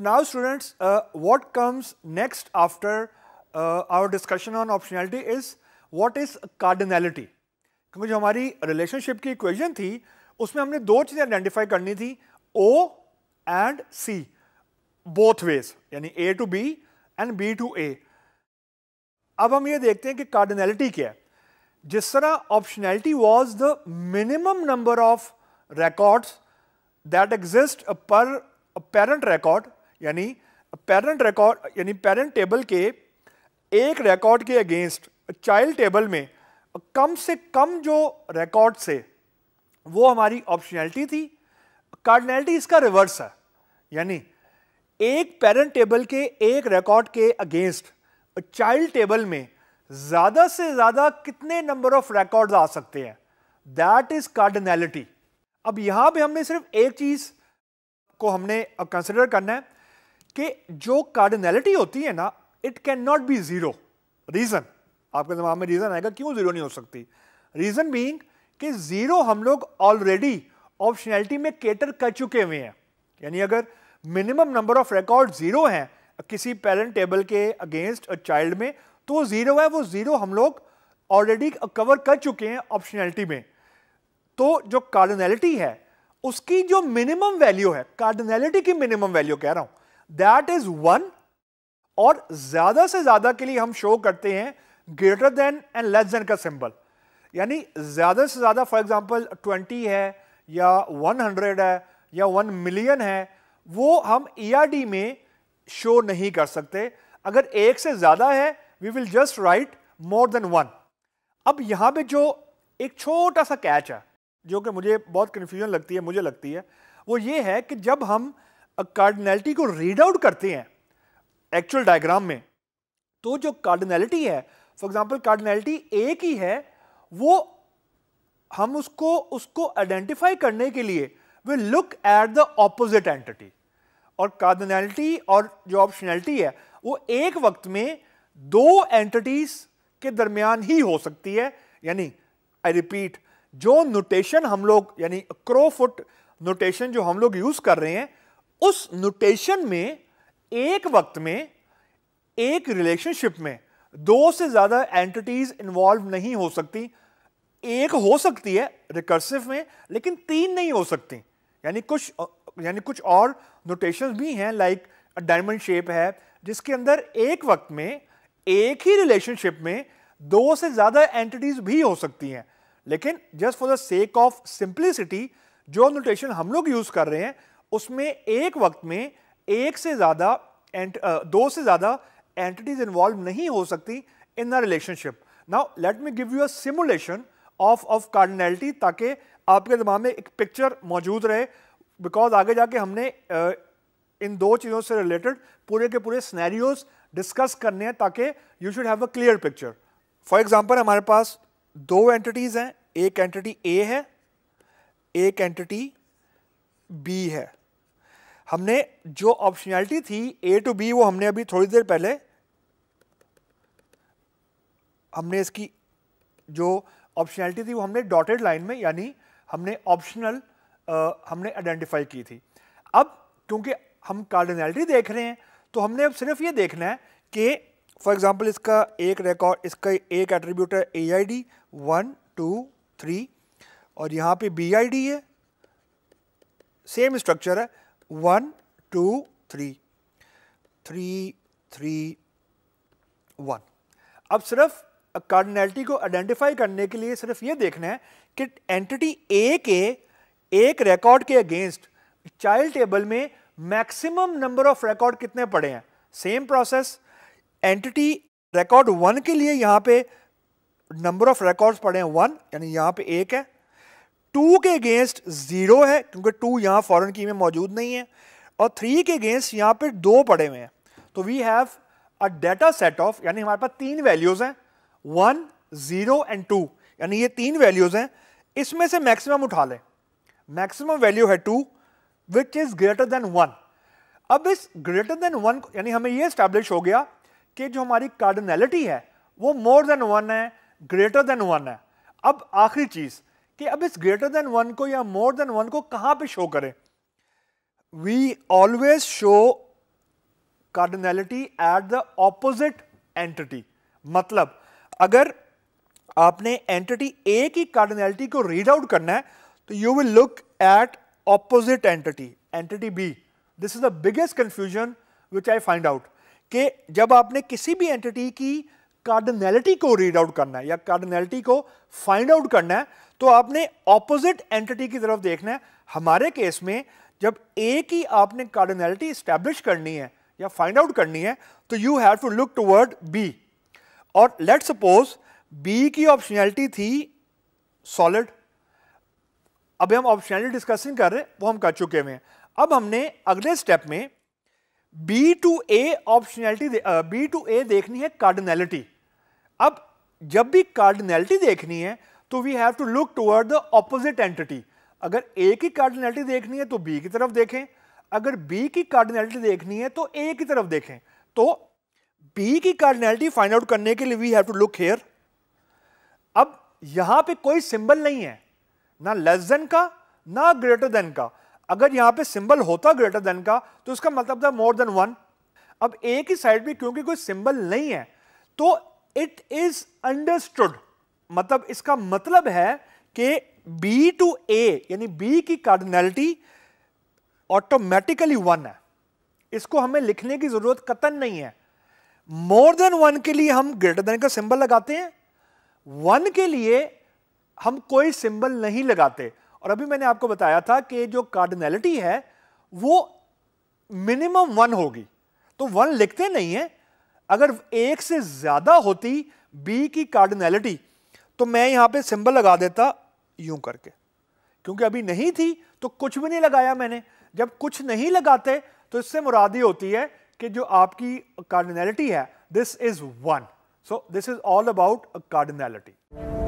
So now students, what comes next after our discussion on optionality is what is cardinality, क्योंकि जो हमारी relationship की equation थी उसमें हमने दो चीज़ें identify करनी थी O and C both ways, यानी A to B and B to A। अब हम ये देखते हैं कि cardinality क्या है। जिस तरह optionality was the minimum number of records that exist per parent record, यानी parent table के एक record के against child table में कम से कम जो record से वो हमारी optionality थी। cardinality इसका reverse है, यानी एक parent table के एक record के against child table में ज़्यादा से ज़्यादा कितने number of records आ सकते हैं, that is cardinality। अब यहाँ पे हमने सिर्फ एक चीज़ को हमने कंसिडर करना है कि जो कार्डिनैलिटी होती है ना, it can not be zero. Reason आपके दिमाग में रीज़न आएगा क्यों ज़ीरो नहीं हो सकती। रीज़न बीइंग कि ज़ीरो हम लोग ऑलरेडी ऑप्शनैलिटी में कैटर कर चुके हुए हैं, यानी अगर minimum number of record zero हैं किसी पेरेंट टेबल के अगेंस्ट चाइल्ड में तो वो ज़ीरो है, वो ज़ीरो हम लोग ऑलरेडी कवर कर चुके हैं ऑप्शनैलिटी में। तो जो कार्डिनैलिटी है उसकी जो मिनिमम वैल्यू है, कार्डिनैलिटी की मिनिमम वैल्यू कह रहा हूं, दैट इज 1 और ज्यादा से ज्यादा के लिए हम शो करते हैं greater than and less than का सिंबल, यानी ज्यादा से ज्यादा फॉर एग्जांपल 20 है या 100 है या 1 मिलियन है, वो हम ईआरडी में शो नहीं कर सकते। अगर एक से ज्यादा है we will just write more than 1। अब यहां पे जो एक छोटा सा कैच है जो कि मुझे बहुत कन्फ्यूजन लगती है, मुझे लगती है, वो ये है कि जब हम कार्डिनैलिटी को रीड आउट करते हैं एक्चुअल डायग्राम में, तो जो कार्डिनैलिटी है फॉर एग्जांपल कार्डिनैलिटी एक ही है, वो हम उसको आइडेंटिफाई करने के लिए we look at the opposite entity. और कार्डिनैलिटी और जो ऑप्शनैलिटी है वो एक वक्त में दो एंटिटीज के दरमियान ही हो सकती है, यानी आई रिपीट जो नोटेशन हम लोग यानी क्रोफुट नोटेशन जो हम लोग यूज़ कर रहे हैं उस नोटेशन में एक वक्त में एक रिलेशनशिप में दो से ज़्यादा एंटिटीज़ इन्वॉल्व नहीं हो सकती। एक हो सकती है रिकर्सिव में लेकिन तीन नहीं हो सकती, यानी कुछ और नोटेशंस भी हैं लाइक डायमंड शेप है जिसके अंदर एक वक्त में एक ही रिलेशनशिप में दो से ज़्यादा एंटिटीज़ भी हो सकती हैं, लेकिन just for the sake of simplicity जो नोटेशन हम लोग यूज़ कर रहे हैं उसमें एक वक्त में एक से ज़्यादा दो से ज़्यादा एंटिटीज इन्वॉल्व नहीं हो सकती in a relationship. Now let me give you a simulation of cardinality ताकि आपके दिमाग में एक पिक्चर मौजूद रहे, बिकॉज आगे जाके हमने इन दो चीज़ों से रिलेटेड पूरे के पूरे सिनेरियोज डिस्कस करने हैं ताकि you should have a clear picture. For example हमारे पास दो एंटिटीज़ हैं, एक एंटिटी ए है, एक एंटिटी बी है। हमने जो ऑप्शनैलिटी थी ए टू बी वो हमने अभी थोड़ी देर पहले हमने इसकी जो ऑप्शनैलिटी थी वो हमने डॉटेड लाइन में यानी हमने ऑप्शनल हमने आइडेंटिफाई की थी। अब क्योंकि हम कार्डिनैलिटी देख रहे हैं तो हमने अब सिर्फ ये देखना है कि फॉर एग्जाम्पल इसका एक एट्रीब्यूट है ए आई डी 1 2 3 और यहाँ पे बी आई डी है, सेम स्ट्रक्चर है 1 2 3 3 3 1। अब सिर्फ कार्डिनैलिटी को आइडेंटिफाई करने के लिए सिर्फ ये देखना है कि एंटिटी ए के एक रिकॉर्ड के अगेंस्ट चाइल्ड टेबल में मैक्सिमम नंबर ऑफ रिकॉर्ड कितने पड़े हैं। सेम प्रोसेस एंटिटी रिकॉर्ड 1 के लिए यहाँ पे नंबर ऑफ रिकॉर्ड्स पड़े हैं 1 यानी यहाँ पे एक है, 2 के अगेंस्ट 0 है क्योंकि 2 यहाँ फॉरेन की में मौजूद नहीं है, और 3 के अगेंस्ट यहाँ पे 2 पड़े हुए हैं। तो we have a data set of यानी हमारे पास तीन वैल्यूज़ हैं 1 0 एंड 2 यानी ये तीन वैल्यूज़ हैं, इसमें से मैक्सिमम उठा लें। मैक्सिमम वैल्यू है 2 विच इज़ ग्रेटर देन 1। अब इस ग्रेटर देन 1 यानी हमें ये इस्टेब्लिश हो गया कि जो हमारी कार्डिनैलिटी है वो मोर देन 1 है, ग्रेटर देन 1 है। अब आखिरी चीज़ कि अब इस ग्रेटर देन 1 को या मोर देन 1 को कहाँ पे शो करें। We always show cardinality at the opposite entity. मतलब अगर आपने entity A की cardinality को read out करना है, तो you will look at opposite entity, entity B. This is the biggest confusion which I find out. कि जब आपने किसी भी entity की cardinality को read out करना है या cardinality को find out करना है, तो आपने opposite entity की तरफ देखना है. हमारे केस में जब A की आपने cardinality establish करनी है या find out करनी है, तो you have to look toward B. और let's suppose B की optionality थी solid. अभी हम optionality discussing कर रहे हैं, वो हम कर चुके हैं. अब हमने अगले step में B to A optionality, B to A देखनी है cardinality. अब जब भी cardinality देखनी है, तो we have to look toward the opposite entity. अगर A की cardinality देखनी है, तो B की तरफ देखें. अगर B की cardinality देखनी है, तो A की तरफ देखें. तो B की cardinality find out करने के लिए we have to look here. अब यहाँ पे कोई symbol नहीं है, ना less than का, ना greater than का. अगर यहाँ पे symbol होता greater than का, तो इसका मतलब था more than one. अब A की side पे क्योंकि कोई symbol नहीं है, तो it is understood. मतलब इसका मतलब है कि B to A यानी B की cardinality automatically one है. इसको हमें लिखने की ज़रूरत कतई नहीं है. More than one के लिए हम greater than का symbol लगाते हैं. One के लिए हम कोई symbol नहीं लगाते. और अभी मैंने आपको बताया था कि जो cardinality है, वो minimum one होगी. तो one लिखते नहीं है. अगर एक से ज़्यादा होती B की cardinality, तो मैं यहाँ पे symbol लगा देता यूँ करके. क्योंकि अभी नहीं थी, तो कुछ भी नहीं लगाया मैंने. जब कुछ नहीं लगाते, तो इससे मुरादी होती है कि जो आपकी cardinality है, this is one. So this is all about cardinality.